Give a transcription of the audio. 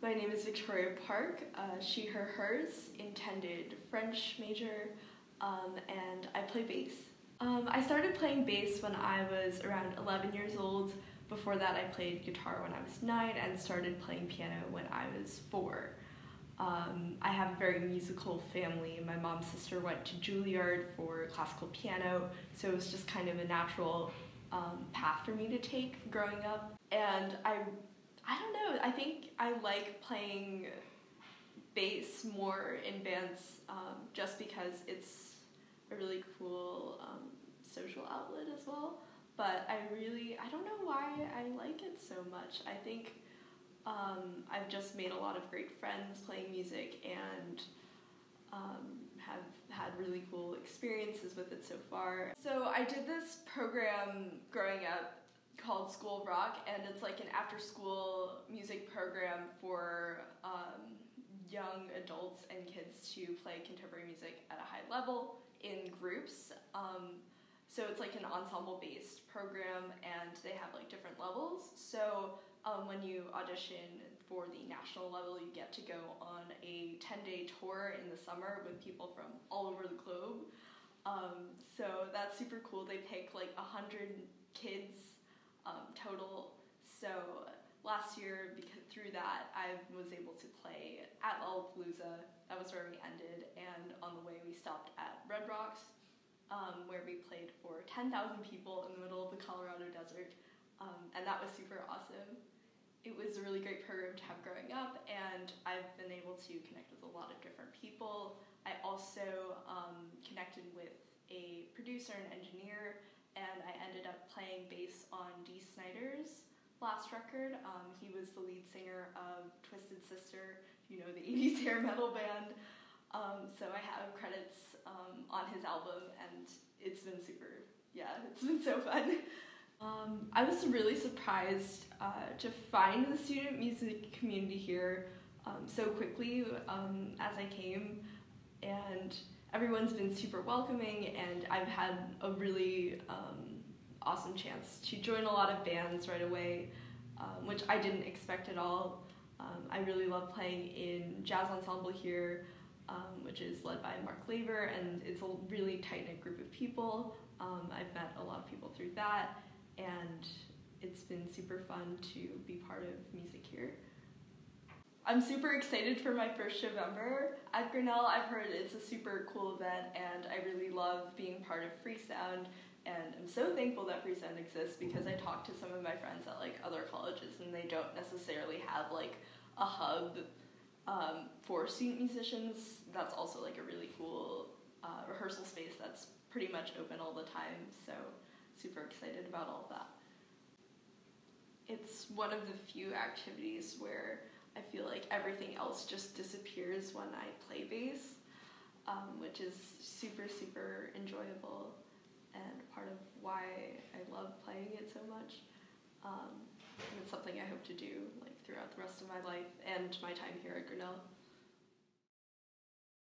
My name is Victoria Park, she, her, hers, intended French major, and I play bass. I started playing bass when I was around 11 years old. Before that, I played guitar when I was 9 and started playing piano when I was 4. I have a very musical family. My mom's sister went to Juilliard for classical piano, so it was just kind of a natural path for me to take growing up. And I don't know, I think I like playing bass more in bands just because it's a really cool social outlet as well. But I don't know why I like it so much. I think I've just made a lot of great friends playing music and have had really cool experiences with it so far. So I did this program growing up called School Rock, and it's like an after-school music program for young adults and kids to play contemporary music at a high level in groups. So it's like an ensemble-based program, and they have like different levels. So when you audition for the national level, you get to go on a 10-day tour in the summer with people from all over the globe. So that's super cool. They pick like 100 kids total. So last year, through that, I was able to play at Lollapalooza. That was where we ended, and on the way we stopped at Red Rocks, where we played for 10,000 people in the middle of the Colorado desert, and that was super awesome. It was a really great program to have growing up, and I've been able to connect with a lot of different people. I also connected with a producer and engineer, and I ended up playing bass on Dee Snider's last record. He was the lead singer of Twisted Sister, you know, the 80s hair metal band. So I have credits on his album, and it's been super, it's been so fun. I was really surprised to find the student music community here so quickly as I came, and everyone's been super welcoming, and I've had a really awesome chance to join a lot of bands right away, which I didn't expect at all. I really love playing in jazz ensemble here, which is led by Mark Laver, and it's a really tight-knit group of people. I've met a lot of people through that, and it's been super fun to be part of music here. I'm super excited for my first November at Grinnell. I've heard it's a super cool event, and I really love being part of Free Sound, and I'm so thankful that Free Sound exists, because I talk to some of my friends at like other colleges and they don't necessarily have like a hub for student musicians. That's also like a really cool rehearsal space that's pretty much open all the time, so super excited about all of that. It's one of the few activities where I feel like everything else just disappears when I play bass, which is super, super enjoyable and part of why I love playing it so much. And it's something I hope to do like throughout the rest of my life and my time here at Grinnell.